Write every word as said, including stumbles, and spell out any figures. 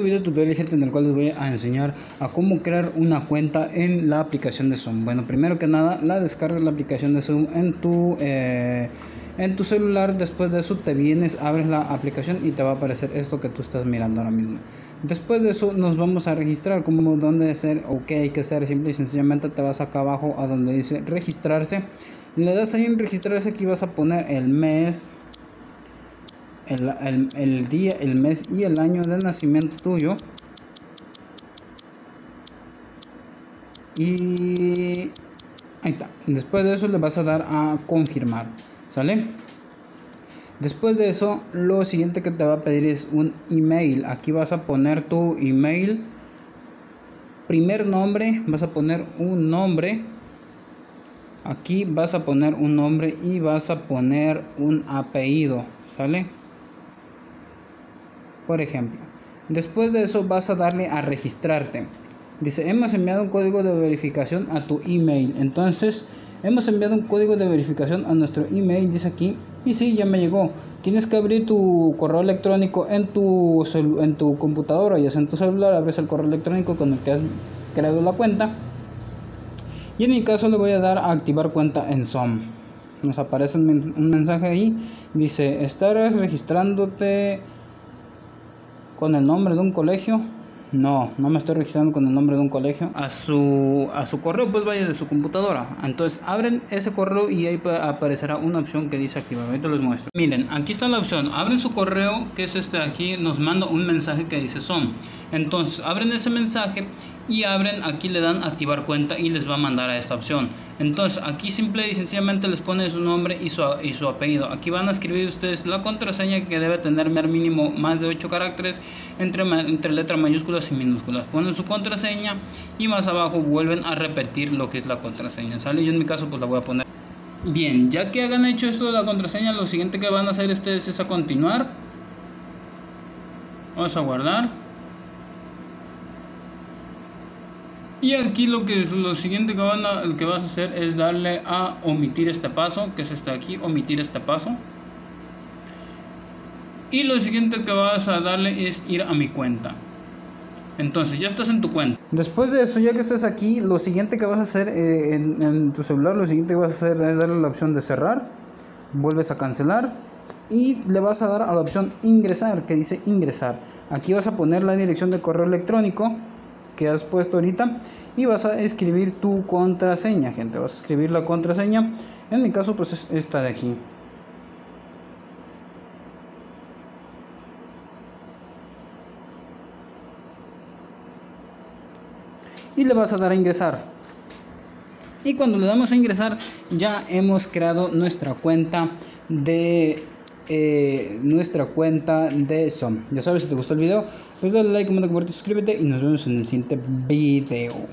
Video tutorial gente en el cual les voy a enseñar a cómo crear una cuenta en la aplicación de Zoom. Bueno, primero que nada la descargas la aplicación de Zoom en tu eh, en tu celular. Después de eso te vienes, abres la aplicación y te va a aparecer esto que tú estás mirando ahora mismo. Después de eso nos vamos a registrar, como donde hacer o qué hay que hacer. Simple y sencillamente te vas acá abajo a donde dice registrarse, le das ahí en registrarse. Aquí vas a poner el mes, El, el, el día, el mes y el año de nacimiento tuyo, y ahí está. Después de eso le vas a dar a confirmar, ¿sale? Después de eso lo siguiente que te va a pedir es un email. Aquí vas a poner tu email, primer nombre, vas a poner un nombre, aquí vas a poner un nombre y vas a poner un apellido, ¿sale? Por ejemplo, después de eso vas a darle a registrarte. Dice: hemos enviado un código de verificación a tu email. Entonces, hemos enviado un código de verificación a nuestro email, dice aquí. Y sí, ya me llegó. Tienes que abrir tu correo electrónico en tu, en tu computadora, ya sea en tu celular. Abres el correo electrónico con el que has creado la cuenta. Y en mi caso le voy a dar a activar cuenta en Zoom. Nos aparece un mensaje ahí. Dice: ¿estarás registrándote con el nombre de un colegio? No, no me estoy registrando con el nombre de un colegio. A su, a su correo, pues vaya de su computadora. Entonces abren ese correo y ahí aparecerá una opción que dice activar. Ahorita les muestro. Miren, aquí está la opción. Abren su correo, que es este de aquí. Nos manda un mensaje que dice Zoom. Entonces abren ese mensaje y abren, aquí le dan activar cuenta y les va a mandar a esta opción. Entonces aquí simple y sencillamente les pone su nombre y su, y su apellido. Aquí van a escribir ustedes la contraseña, que debe tener mínimo más de ocho caracteres entre, entre letras mayúsculas y minúsculas. Ponen su contraseña y más abajo vuelven a repetir lo que es la contraseña, ¿sale? Yo en mi caso pues la voy a poner. Bien, ya que hagan hecho esto de la contraseña, lo siguiente que van a hacer ustedes es a continuar. Vamos a guardar. Y aquí lo que lo siguiente que van a, que vas a hacer es darle a omitir este paso, que es este de aquí, omitir este paso. Y lo siguiente que vas a darle es ir a mi cuenta. Entonces ya estás en tu cuenta. Después de eso, ya que estás aquí, lo siguiente que vas a hacer eh, en, en tu celular, lo siguiente que vas a hacer es darle la opción de cerrar. Vuelves a cancelar y le vas a dar a la opción ingresar, que dice ingresar. Aquí vas a poner la dirección de correo electrónico que has puesto ahorita y vas a escribir tu contraseña, gente. Vas a escribir la contraseña. En mi caso pues es esta de aquí. Y le vas a dar a ingresar. Y cuando le damos a ingresar, ya hemos creado nuestra cuenta de eh, nuestra cuenta de Zoom. Ya sabes, si te gustó el video, pues dale like, comenta, comparte, suscríbete y nos vemos en el siguiente video.